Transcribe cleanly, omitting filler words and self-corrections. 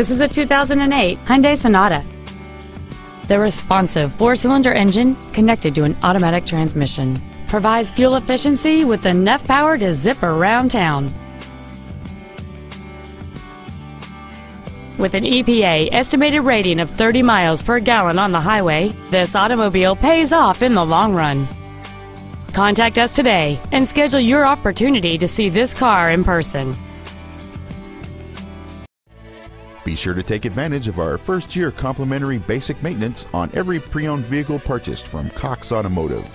This is a 2008 Hyundai Sonata. The responsive four-cylinder engine, connected to an automatic transmission, provides fuel efficiency with enough power to zip around town. With an EPA estimated rating of 30 miles per gallon on the highway, this automobile pays off in the long run. Contact us today and schedule your opportunity to see this car in person. Be sure to take advantage of our first-year complimentary basic maintenance on every pre-owned vehicle purchased from Cox Automotive.